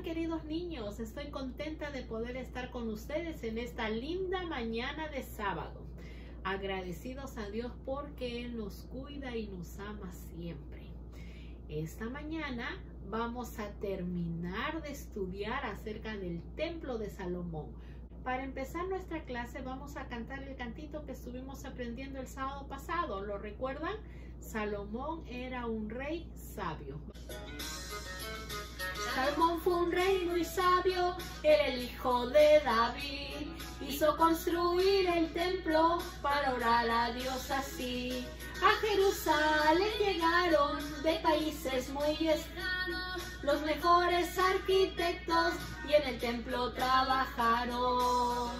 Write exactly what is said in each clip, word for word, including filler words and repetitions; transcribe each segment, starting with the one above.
están, queridos niños? Estoy contenta de poder estar con ustedes en esta linda mañana de sábado. Agradecidos a Dios porque Él nos cuida y nos ama siempre. Esta mañana vamos a terminar de estudiar acerca del Templo de Salomón. Para empezar nuestra clase vamos a cantar el cantito que estuvimos aprendiendo el sábado pasado. ¿Lo recuerdan? Salomón era un rey sabio. Salomón fue un rey muy sabio, era el hijo de David. Hizo construir el templo para orar a Dios así. A Jerusalén llegaron de países muy lejanos los mejores arquitectos y en el templo trabajaron.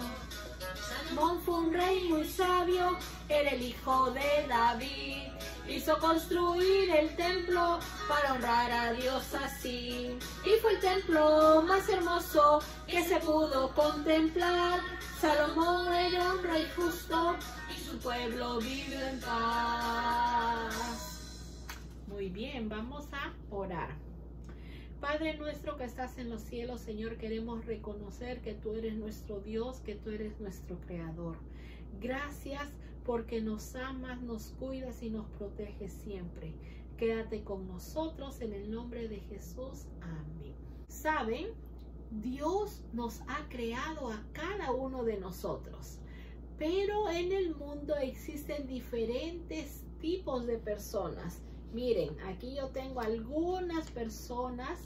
Salomón fue un rey muy sabio, era el hijo de David. Hizo construir el templo para honrar a Dios así. Y fue el templo más hermoso que se pudo contemplar. Salomón era un rey justo y su pueblo vivió en paz. Muy bien, vamos a orar. Padre nuestro que estás en los cielos, Señor, queremos reconocer que tú eres nuestro Dios, que tú eres nuestro Creador. Gracias porque nos amas, nos cuidas y nos proteges siempre. Quédate con nosotros en el nombre de Jesús. Amén. ¿Saben? Dios nos ha creado a cada uno de nosotros. Pero en el mundo existen diferentes tipos de personas. Miren, aquí yo tengo algunas personas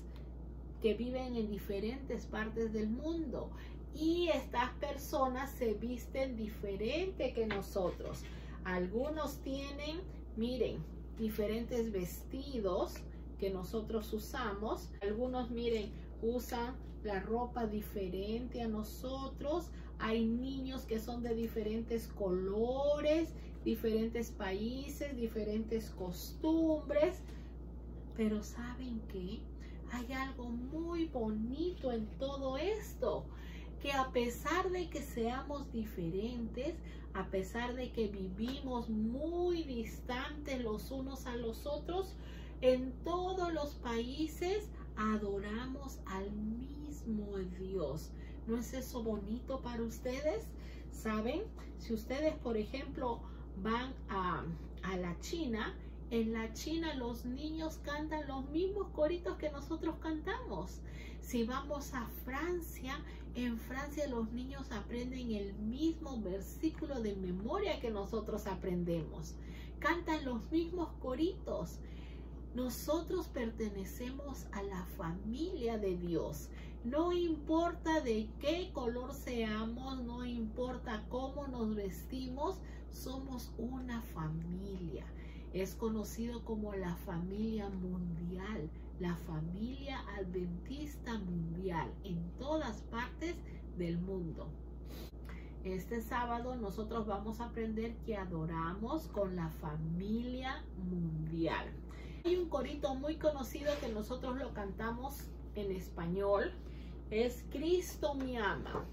que viven en diferentes partes del mundo. Y estas personas se visten diferente que nosotros. Algunos tienen, miren, diferentes vestidos que nosotros usamos. Algunos, miren, usan la ropa diferente a nosotros. Hay niños que son de diferentes colores, diferentes países, diferentes costumbres. Pero ¿saben qué? Hay algo muy bonito en todo esto. Que a pesar de que seamos diferentes, a pesar de que vivimos muy distantes los unos a los otros, en todos los países adoramos al mismo Dios. ¿No es eso bonito para ustedes? ¿Saben? Si ustedes, por ejemplo, van a, a la China, en la China los niños cantan los mismos coritos que nosotros cantamos. Si vamos a Francia, en Francia los niños aprenden el mismo versículo de memoria que nosotros aprendemos. Cantan los mismos coritos. Nosotros pertenecemos a la familia de Dios. No importa de qué color seamos, no importa cómo nos vestimos, somos una familia. Es conocido como la familia mundial, la familia adventista mundial, en todas partes del mundo. Este sábado nosotros vamos a aprender que adoramos con la familia mundial. Hay un corito muy conocido que nosotros lo cantamos en español, es Cristo me ama.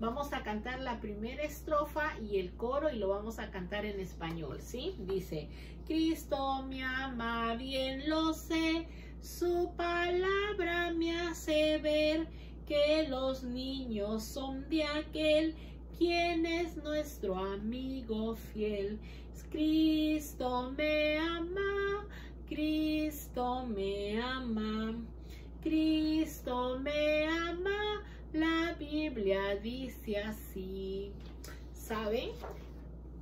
Vamos a cantar la primera estrofa y el coro y lo vamos a cantar en español, ¿sí? Dice, Cristo me ama, bien lo sé, su palabra me hace ver que los niños son de aquel quien es nuestro amigo fiel. Cristo me ama, Cristo me ama, Cristo me ama. La Biblia dice así. ¿Saben?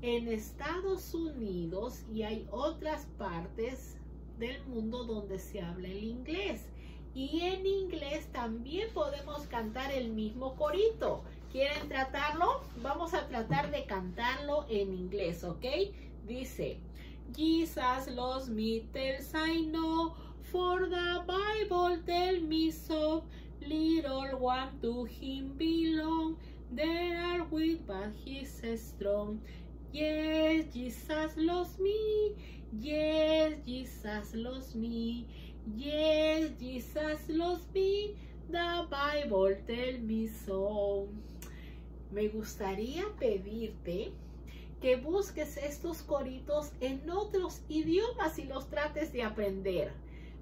En Estados Unidos y hay otras partes del mundo donde se habla el inglés. Y en inglés también podemos cantar el mismo corito. ¿Quieren tratarlo? Vamos a tratar de cantarlo en inglés, ¿ok? Dice, Jesus loves me, tells I know, for the Bible tell me so. Little one to him belong, there are weak but he's strong. Yes, Jesus loves me, yes, Jesus loves me, yes, Jesus loves me, the Bible tells me so. Me gustaría pedirte que busques estos coritos en otros idiomas y los trates de aprender.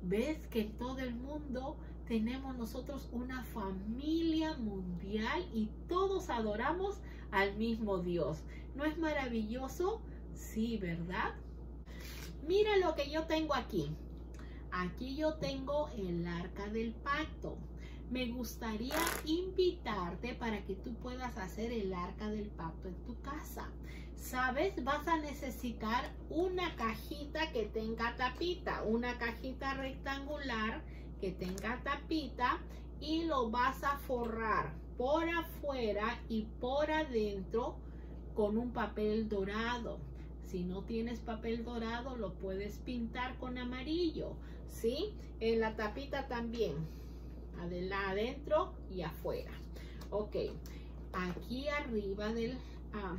¿Ves que en todo el mundo tenemos nosotros una familia mundial y todos adoramos al mismo Dios. ¿No es maravilloso? Sí, ¿verdad? Mira lo que yo tengo aquí. Aquí yo tengo el Arca del Pacto. Me gustaría invitarte para que tú puedas hacer el Arca del Pacto en tu casa. ¿Sabes? Vas a necesitar una cajita que tenga tapita, una cajita rectangular que tenga tapita, y lo vas a forrar por afuera y por adentro con un papel dorado. Si no tienes papel dorado, lo puedes pintar con amarillo, ¿sí? En la tapita también, adentro y afuera. Ok, aquí arriba de ah,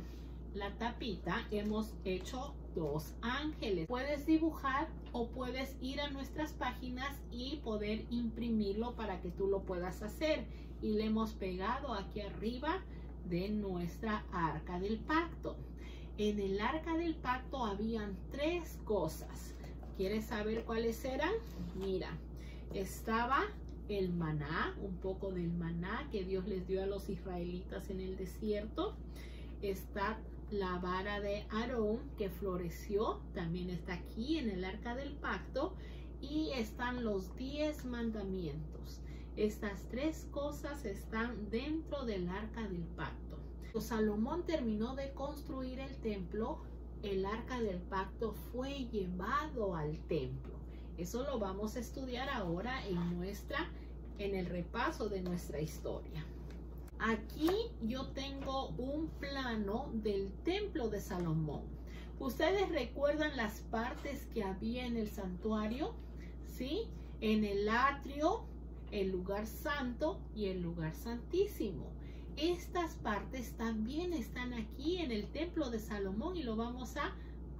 la tapita hemos hecho dos ángeles. Puedes dibujar o puedes ir a nuestras páginas y poder imprimirlo para que tú lo puedas hacer. Y le hemos pegado aquí arriba de nuestra Arca del Pacto. En el Arca del Pacto habían tres cosas. ¿Quieres saber cuáles eran? Mira, estaba el maná, un poco del maná que Dios les dio a los israelitas en el desierto. Está la vara de Aarón que floreció, también está aquí en el Arca del Pacto. Y están los diez mandamientos. Estas tres cosas están dentro del Arca del Pacto. Salomón terminó de construir el templo, el Arca del Pacto fue llevado al templo. Eso lo vamos a estudiar ahora en nuestra, en el repaso de nuestra historia. Aquí yo tengo un plano del templo de Salomón. ¿Ustedes recuerdan las partes que había en el santuario? ¿Sí? En el atrio, el lugar santo y el lugar santísimo. Estas partes también están aquí en el templo de Salomón y lo vamos a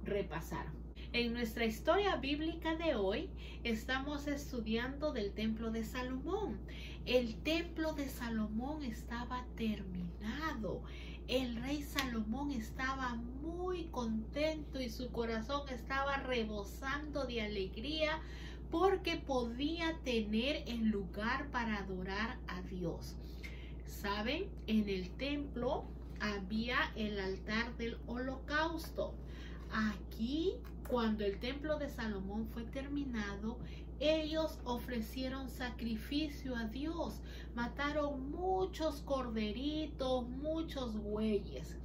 repasar. En nuestra historia bíblica de hoy estamos estudiando del templo de Salomón. El templo de Salomón estaba terminado. El rey Salomón estaba muy contento y su corazón estaba rebosando de alegría porque podía tener el lugar para adorar a Dios. ¿Saben? En el templo había el altar del holocausto. Aquí, cuando el templo de Salomón fue terminado, ellos ofrecieron sacrificio a Dios. Mataron muchos corderitos, muchos bueyes.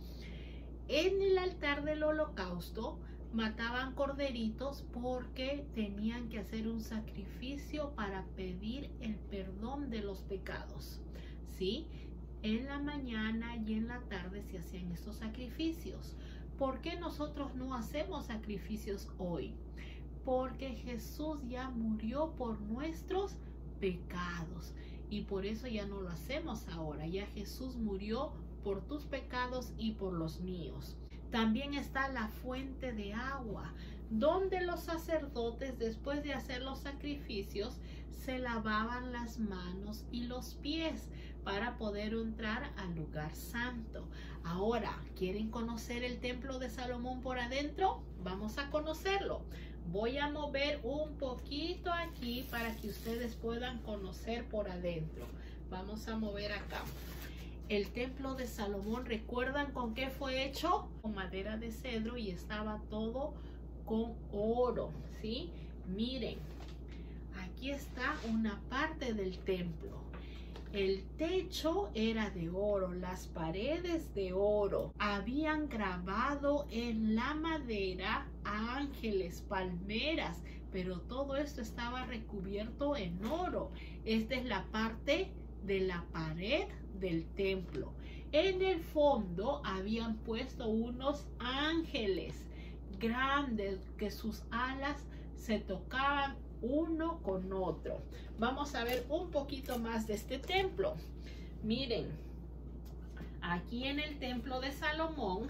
En el altar del holocausto mataban corderitos porque tenían que hacer un sacrificio para pedir el perdón de los pecados. ¿Sí? En la mañana y en la tarde se hacían estos sacrificios. ¿Por qué nosotros no hacemos sacrificios hoy? Porque Jesús ya murió por nuestros pecados y por eso ya no lo hacemos ahora. Ya Jesús murió por tus pecados y por los míos. También está la fuente de agua, donde los sacerdotes, después de hacer los sacrificios, se lavaban las manos y los pies para poder entrar al lugar santo. Ahora, ¿quieren conocer el templo de Salomón por adentro? Vamos a conocerlo. Voy a mover un poquito aquí para que ustedes puedan conocer por adentro. Vamos a mover acá. El templo de Salomón, ¿recuerdan con qué fue hecho? Con madera de cedro y estaba todo con oro, ¿sí? Miren, aquí está una parte del templo. El techo era de oro, las paredes de oro. Habían grabado en la madera ángeles, palmeras, pero todo esto estaba recubierto en oro. Esta es la parte de la pared del templo. En el fondo habían puesto unos ángeles grandes que sus alas se tocaban uno con otro. Vamos a ver un poquito más de este templo. Miren, aquí en el templo de Salomón,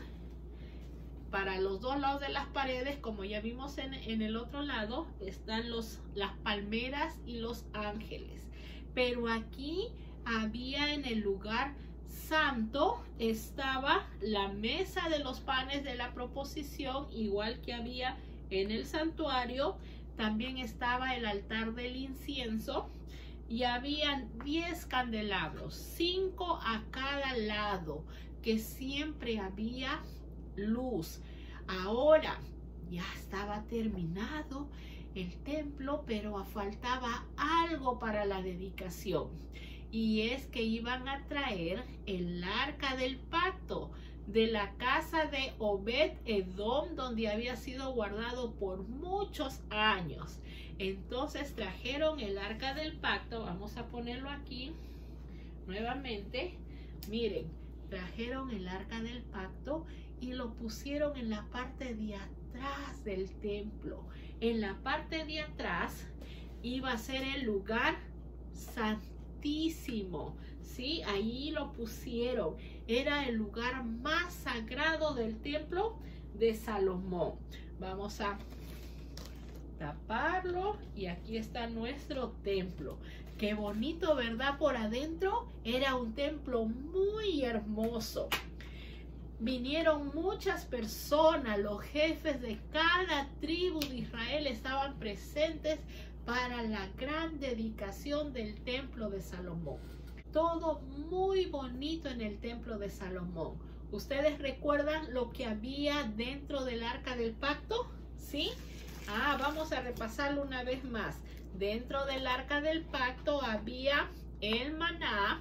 para los dos lados de las paredes, como ya vimos en, en el otro lado, están los, las palmeras y los ángeles. Pero aquí había en el lugar santo, estaba la mesa de los panes de la proposición, igual que había en el santuario. También estaba el altar del incienso, y habían diez candelabros, cinco a cada lado, que siempre había luz. Ahora ya estaba terminado el templo, pero faltaba algo para la dedicación, y es que iban a traer el arca del pacto de la casa de Obed Edom, donde había sido guardado por muchos años. Entonces trajeron el arca del pacto. Vamos a ponerlo aquí nuevamente. Miren, trajeron el arca del pacto y lo pusieron en la parte de atrás del templo. En la parte de atrás iba a ser el lugar santísimo. Sí, ahí lo pusieron. Era el lugar más sagrado del templo de Salomón. Vamos a taparlo y aquí está nuestro templo. Qué bonito, ¿verdad? Por adentro era un templo muy hermoso. Vinieron muchas personas, los jefes de cada tribu de Israel estaban presentes para la gran dedicación del templo de Salomón. Todo muy bonito en el templo de Salomón. ¿Ustedes recuerdan lo que había dentro del arca del pacto? ¿Sí? Ah, vamos a repasarlo una vez más. Dentro del arca del pacto había el maná,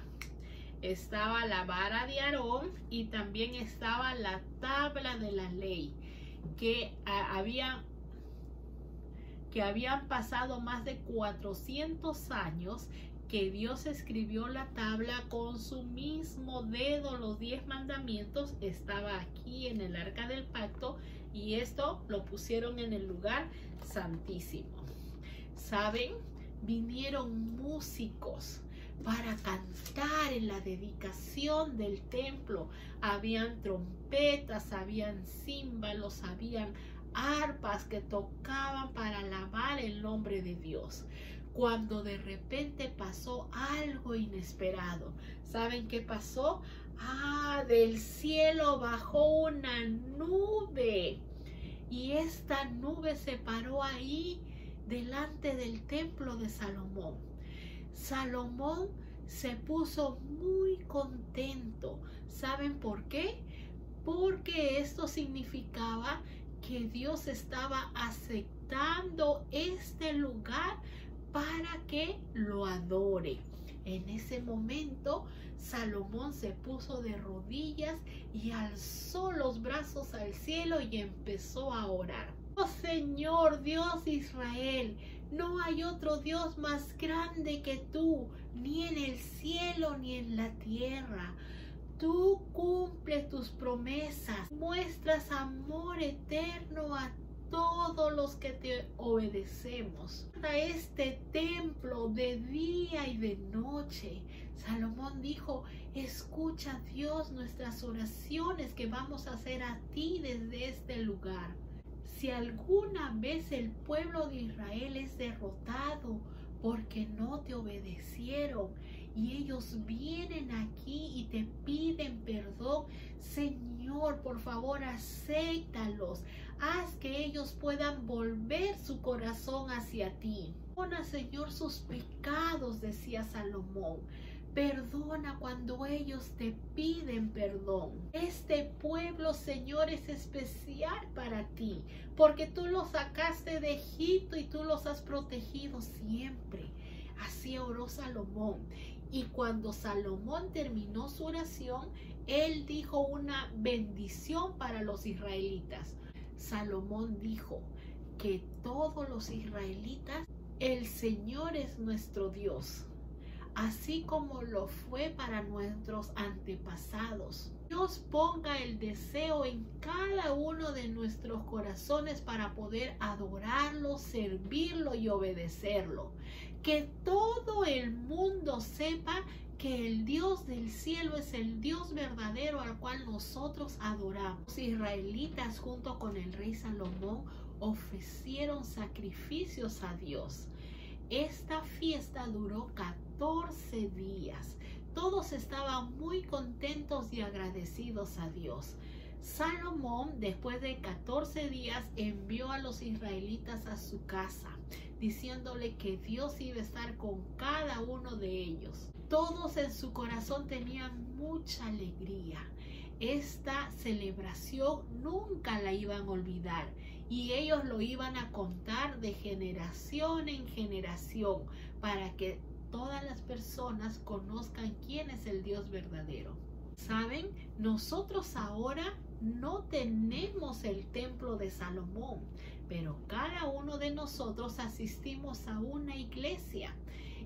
estaba la vara de Aarón y también estaba la tabla de la ley, que había, que habían pasado más de cuatrocientos años que Dios escribió la tabla con su mismo dedo. Los diez mandamientos estaba aquí en el arca del pacto y esto lo pusieron en el lugar santísimo. ¿Saben? Vinieron músicos para cantar en la dedicación del templo. Habían trompetas, habían címbalos, habían arpas que tocaban para alabar el nombre de Dios. Cuando de repente pasó algo inesperado. ¿Saben qué pasó? Ah, del cielo bajó una nube. Y esta nube se paró ahí delante del templo de Salomón. Salomón se puso muy contento. ¿Saben por qué? Porque esto significaba que Dios estaba aceptando este lugar para que lo adore. En ese momento, Salomón se puso de rodillas y alzó los brazos al cielo y empezó a orar. Oh Señor, Dios de Israel, no hay otro Dios más grande que tú, ni en el cielo ni en la tierra. Tú cumples tus promesas, muestras amor eterno a todos los que te obedecemos. A este templo de día y de noche. Salomón dijo, escucha Dios nuestras oraciones que vamos a hacer a ti desde este lugar. Si alguna vez el pueblo de Israel es derrotado porque no te obedecieron y ellos vienen aquí y te piden perdón, Señor, por favor, acéptalos. Haz que ellos puedan volver su corazón hacia ti. Perdona, Señor, sus pecados, decía Salomón. Perdona cuando ellos te piden perdón. Este pueblo, Señor, es especial para ti, porque tú los sacaste de Egipto y tú los has protegido siempre. Así oró Salomón. Y cuando Salomón terminó su oración, él dijo una bendición para los israelitas. Salomón dijo que todos los israelitas, el Señor es nuestro Dios, así como lo fue para nuestros antepasados. Dios ponga el deseo en cada uno de nuestros corazones para poder adorarlo, servirlo y obedecerlo. Que todo el mundo sepa que el Dios del cielo es el Dios verdadero al cual nosotros adoramos. Los israelitas junto con el rey Salomón ofrecieron sacrificios a Dios. Esta fiesta duró catorce días. Todos estaban muy contentos y agradecidos a Dios. Salomón, después de catorce días, envió a los israelitas a su casa, diciéndole que Dios iba a estar con cada uno de ellos. Todos en su corazón tenían mucha alegría. Esta celebración nunca la iban a olvidar y ellos lo iban a contar de generación en generación para que todas las personas conozcan quién es el Dios verdadero. ¿Saben? Nosotros ahora no tenemos el templo de Salomón, pero cada uno de nosotros asistimos a una iglesia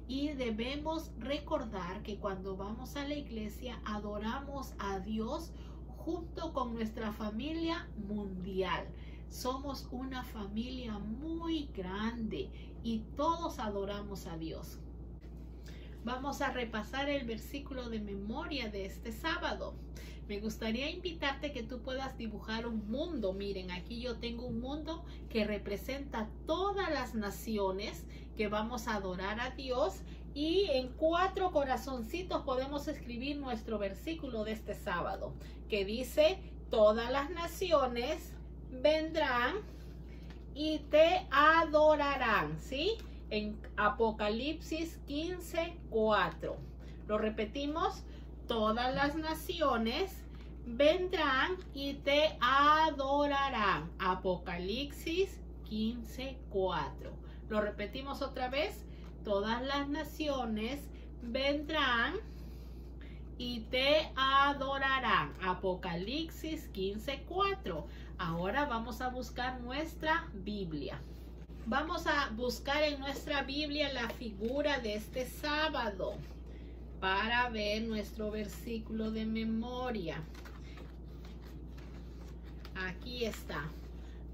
y debemos recordar que cuando vamos a la iglesia adoramos a Dios junto con nuestra familia mundial. Somos una familia muy grande y todos adoramos a Dios. Vamos a repasar el versículo de memoria de este sábado. Me gustaría invitarte que tú puedas dibujar un mundo. Miren, aquí yo tengo un mundo que representa todas las naciones que vamos a adorar a Dios. Y en cuatro corazoncitos podemos escribir nuestro versículo de este sábado, que dice: todas las naciones vendrán y te adorarán, ¿sí? En Apocalipsis quince, cuatro. Lo repetimos. Todas las naciones vendrán y te adorarán. Apocalipsis quince, cuatro. Lo repetimos otra vez. Todas las naciones vendrán y te adorarán. Apocalipsis quince, cuatro. Ahora vamos a buscar nuestra Biblia. Vamos a buscar en nuestra Biblia la figura de este sábado para ver nuestro versículo de memoria. Aquí está.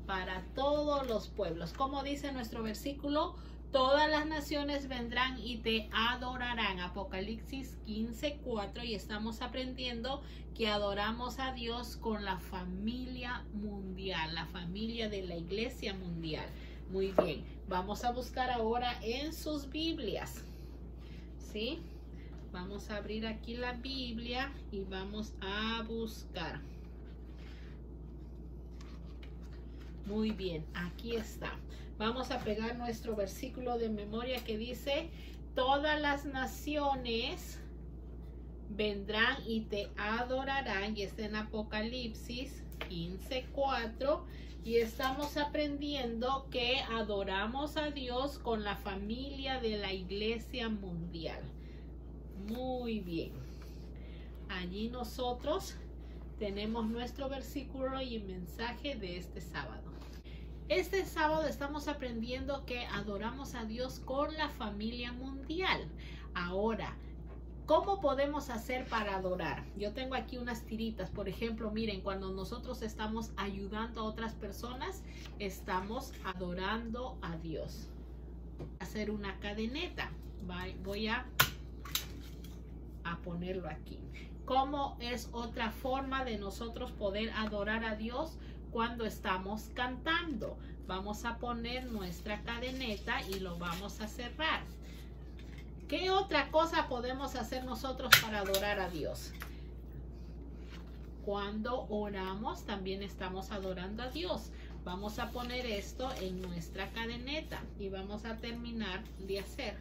Para todos los pueblos. Como dice nuestro versículo, todas las naciones vendrán y te adorarán. Apocalipsis quince, cuatro. Y estamos aprendiendo que adoramos a Dios con la familia mundial, la familia de la iglesia mundial. Muy bien, vamos a buscar ahora en sus Biblias, ¿sí? Vamos a abrir aquí la Biblia y vamos a buscar. Muy bien, aquí está. Vamos a pegar nuestro versículo de memoria que dice: todas las naciones vendrán y te adorarán. Y está en Apocalipsis quince, cuatro. Y estamos aprendiendo que adoramos a Dios con la familia de la iglesia mundial. Muy bien. Allí nosotros tenemos nuestro versículo y mensaje de este sábado. Este sábado estamos aprendiendo que adoramos a Dios con la familia mundial. Ahora, ¿cómo podemos hacer para adorar? Yo tengo aquí unas tiritas. Por ejemplo, miren, cuando nosotros estamos ayudando a otras personas, estamos adorando a Dios. Hacer una cadeneta. Voy a, a ponerlo aquí. ¿Cómo es otra forma de nosotros poder adorar a Dios? Cuando estamos cantando. Vamos a poner nuestra cadeneta y lo vamos a cerrar. ¿Qué otra cosa podemos hacer nosotros para adorar a Dios? Cuando oramos también estamos adorando a Dios. Vamos a poner esto en nuestra cadeneta y vamos a terminar de hacer.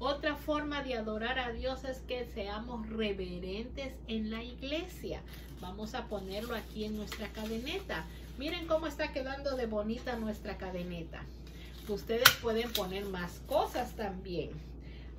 Otra forma de adorar a Dios es que seamos reverentes en la iglesia. Vamos a ponerlo aquí en nuestra cadeneta. Miren cómo está quedando de bonita nuestra cadeneta. Ustedes pueden poner más cosas también.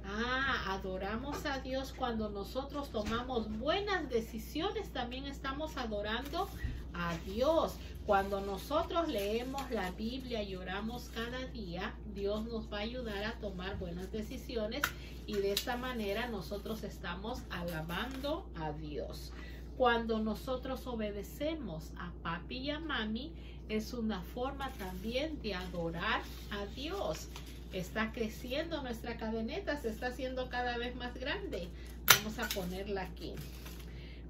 Ah, adoramos a Dios cuando nosotros tomamos buenas decisiones. También estamos adorando a Dios. Cuando nosotros leemos la Biblia y oramos cada día, Dios nos va a ayudar a tomar buenas decisiones. Y de esta manera nosotros estamos alabando a Dios. Cuando nosotros obedecemos a papi y a mami, es una forma también de adorar a Dios. Está creciendo nuestra cadeneta, se está haciendo cada vez más grande. Vamos a ponerla aquí.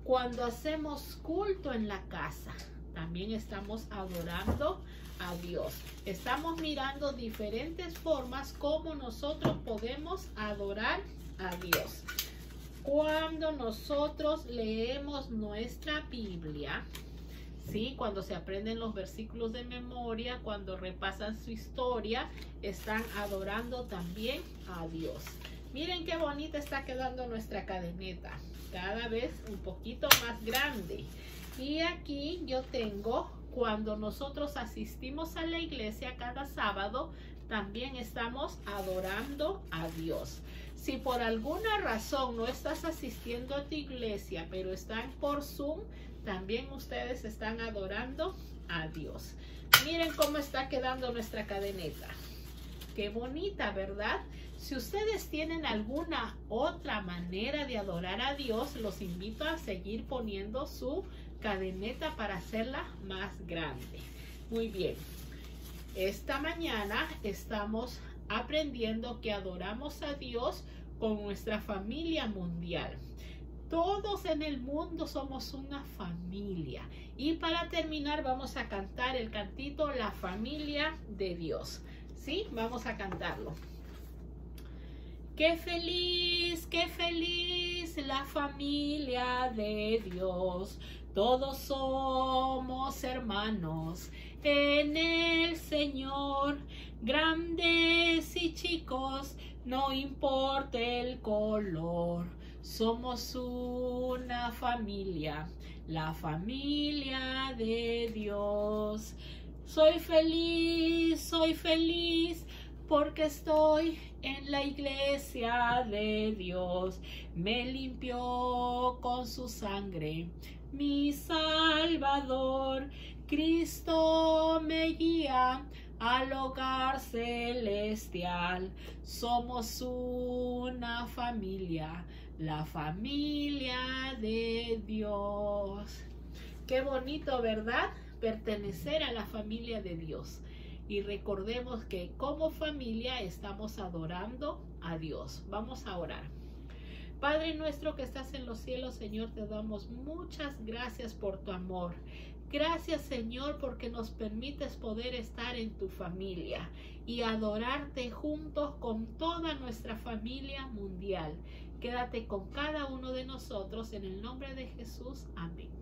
Cuando hacemos culto en la casa, también estamos adorando a Dios. Estamos mirando diferentes formas como nosotros podemos adorar a Dios. Cuando nosotros leemos nuestra Biblia, ¿sí? Cuando se aprenden los versículos de memoria, cuando repasan su historia, están adorando también a Dios. Miren qué bonita está quedando nuestra cadeneta, cada vez un poquito más grande. Y aquí yo tengo, cuando nosotros asistimos a la iglesia cada sábado, también estamos adorando a Dios. Si por alguna razón no estás asistiendo a tu iglesia, pero están por Zoom, también ustedes están adorando a Dios. Miren cómo está quedando nuestra cadeneta. Qué bonita, ¿verdad? Si ustedes tienen alguna otra manera de adorar a Dios, los invito a seguir poniendo su cadeneta para hacerla más grande. Muy bien. Esta mañana estamos aprendiendo que adoramos a Dios con nuestra familia mundial. Todos en el mundo somos una familia. Y para terminar vamos a cantar el cantito La Familia de Dios. ¿Sí? Vamos a cantarlo. Qué feliz, qué feliz la familia de Dios. Todos somos hermanos en el Señor. Grandes y chicos, no importa el color. Somos una familia, la familia de Dios. Soy feliz, soy feliz, porque estoy en la iglesia de Dios. Me limpió con su sangre mi Salvador. Cristo me guía al hogar celestial. Somos una familia, la familia de Dios. Qué bonito, ¿verdad? Pertenecer a la familia de Dios. Y recordemos que como familia estamos adorando a Dios. Vamos a orar. Padre nuestro que estás en los cielos, Señor, te damos muchas gracias por tu amor. Gracias, Señor, porque nos permites poder estar en tu familia y adorarte juntos con toda nuestra familia mundial. Quédate con cada uno de nosotros en el nombre de Jesús. Amén.